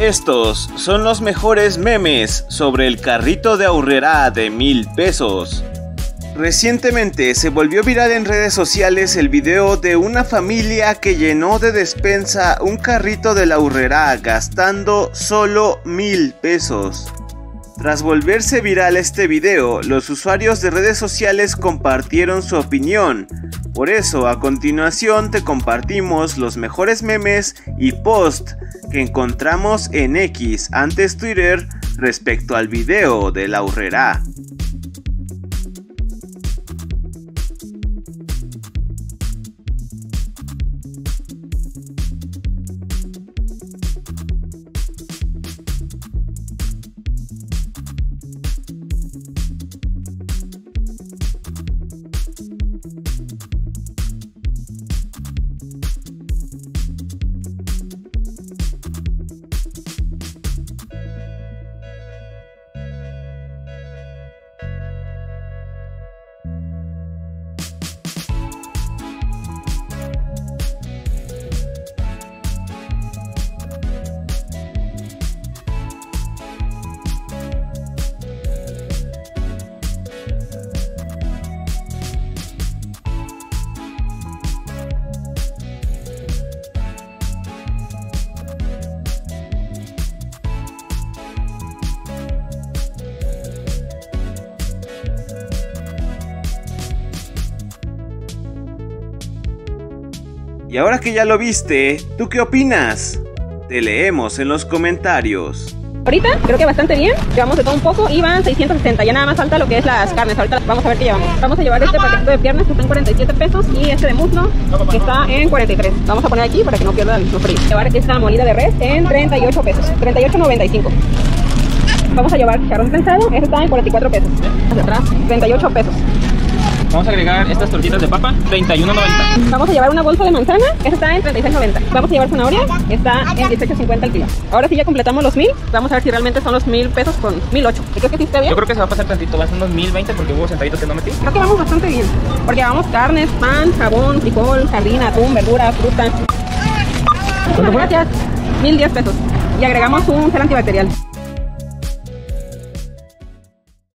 Estos son los mejores memes sobre el carrito de Aurrera de 1000 pesos. Recientemente se volvió viral en redes sociales el video de una familia que llenó de despensa un carrito de la Aurrera gastando solo 1000 pesos. Tras volverse viral este video, los usuarios de redes sociales compartieron su opinión. Por eso, a continuación te compartimos los mejores memes y posts que encontramos en X, antes Twitter, respecto al video de la Aurrera. Y ahora que ya lo viste, ¿tú qué opinas? Te leemos en los comentarios. Ahorita creo que bastante bien, llevamos de todo un poco y van 660, ya nada más falta lo que es las carnes, ahorita vamos a ver qué llevamos. Vamos a llevar este paquetito de piernas que está en 47 pesos y este de muslo que está en 43. Vamos a poner aquí para que no pierda el mismo frío. Llevar esta molida de res en 38 pesos, 38.95. Vamos a llevar chicharrón prensado, este está en 44 pesos, hacia atrás, 38 pesos. Vamos a agregar estas tortitas de papa, 31.90. Vamos a llevar una bolsa de manzana, esta está en 36.90. Vamos a llevar zanahoria, está en 18.50 el kilo. Ahora sí ya completamos los 1000, vamos a ver si realmente son los 1000 pesos con 1008. ¿Crees que sí está bien? Yo creo que se va a pasar tantito, va a ser unos 1020 porque hubo sentaditos que no metí. Creo que vamos bastante bien, porque llevamos carnes, pan, jabón, frijol, sardina, atún, verdura, fruta. Gracias, 1010 pesos. Y agregamos un gel antibacterial.